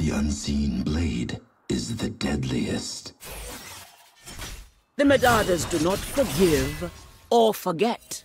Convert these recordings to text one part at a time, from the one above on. The unseen blade is the deadliest. The Medadas do not forgive or forget.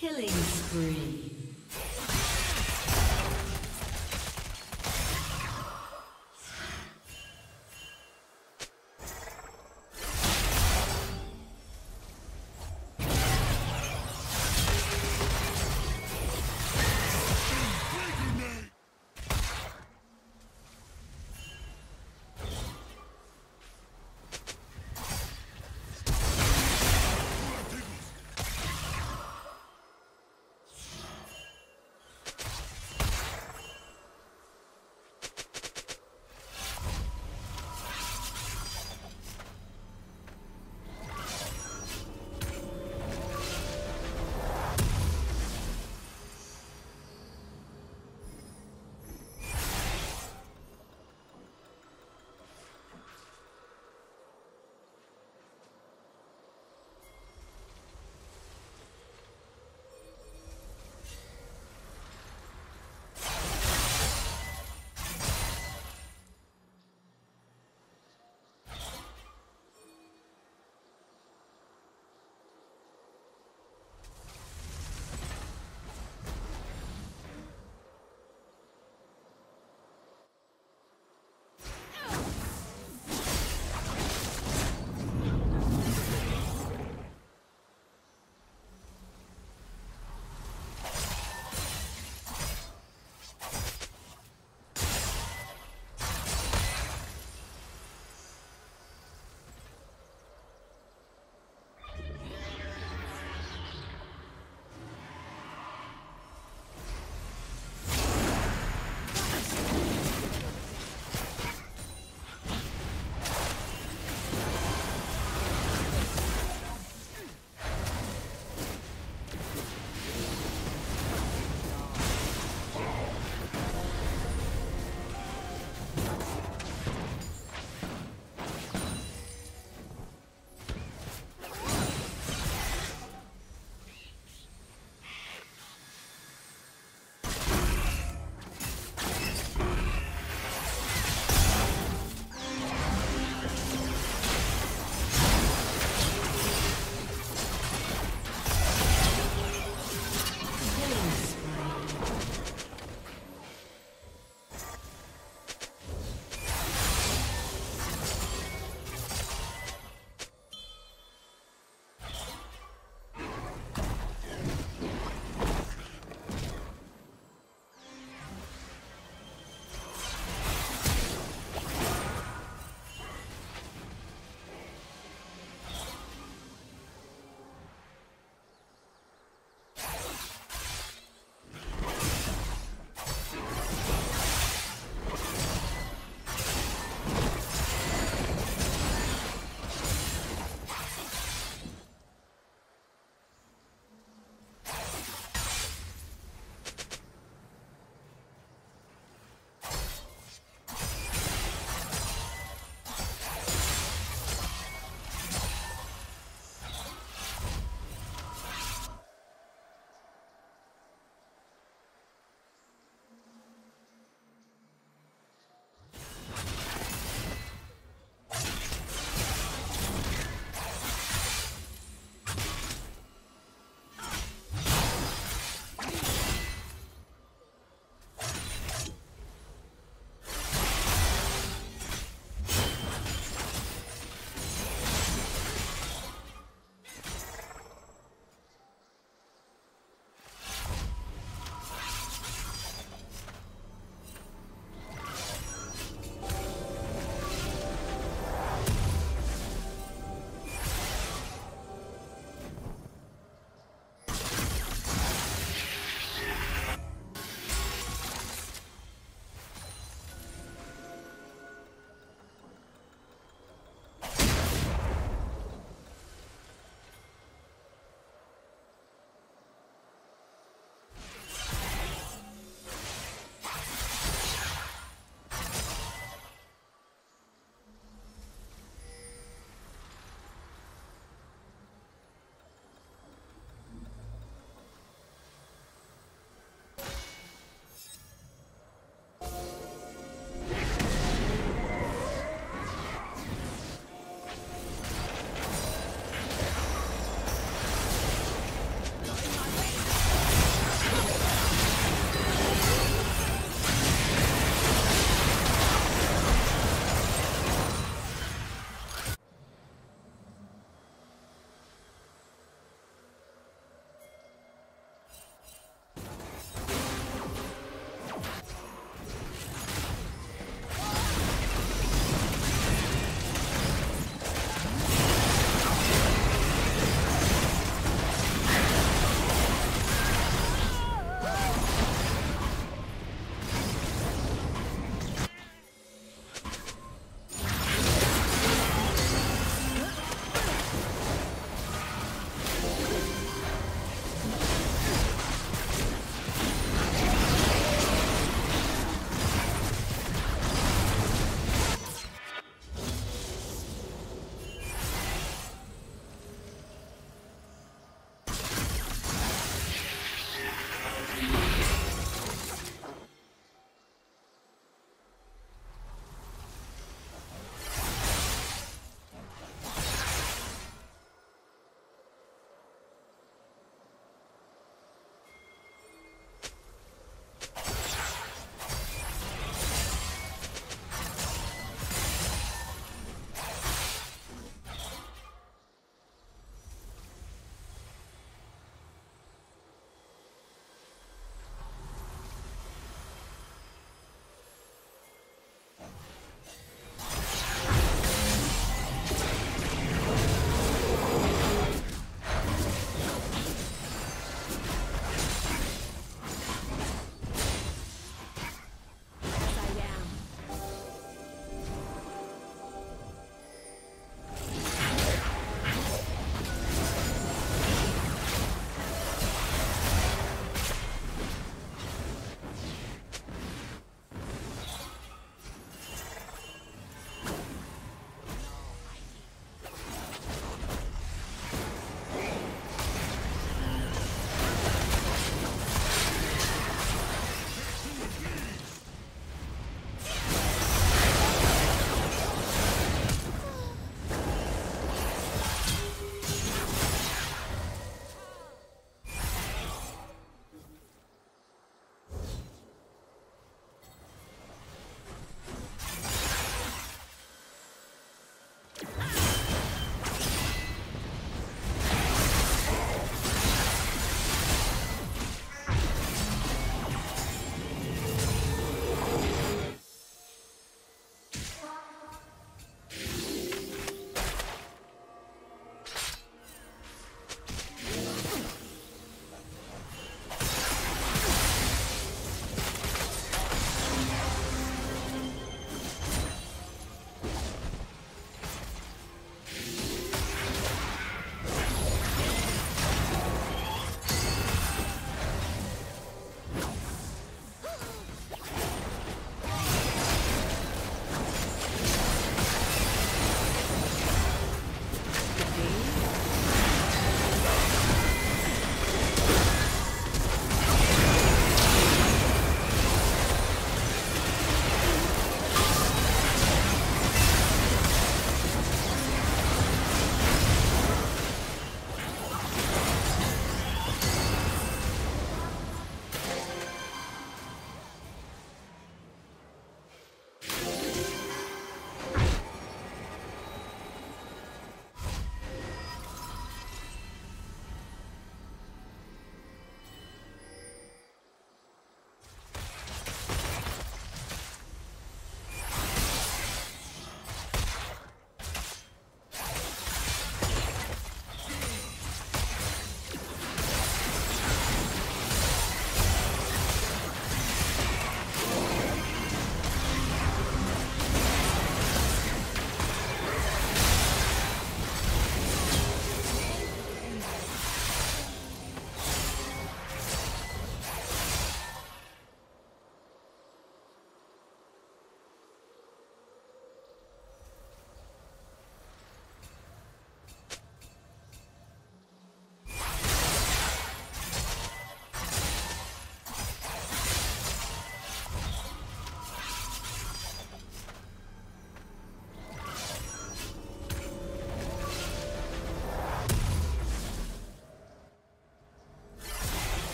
Killing spree.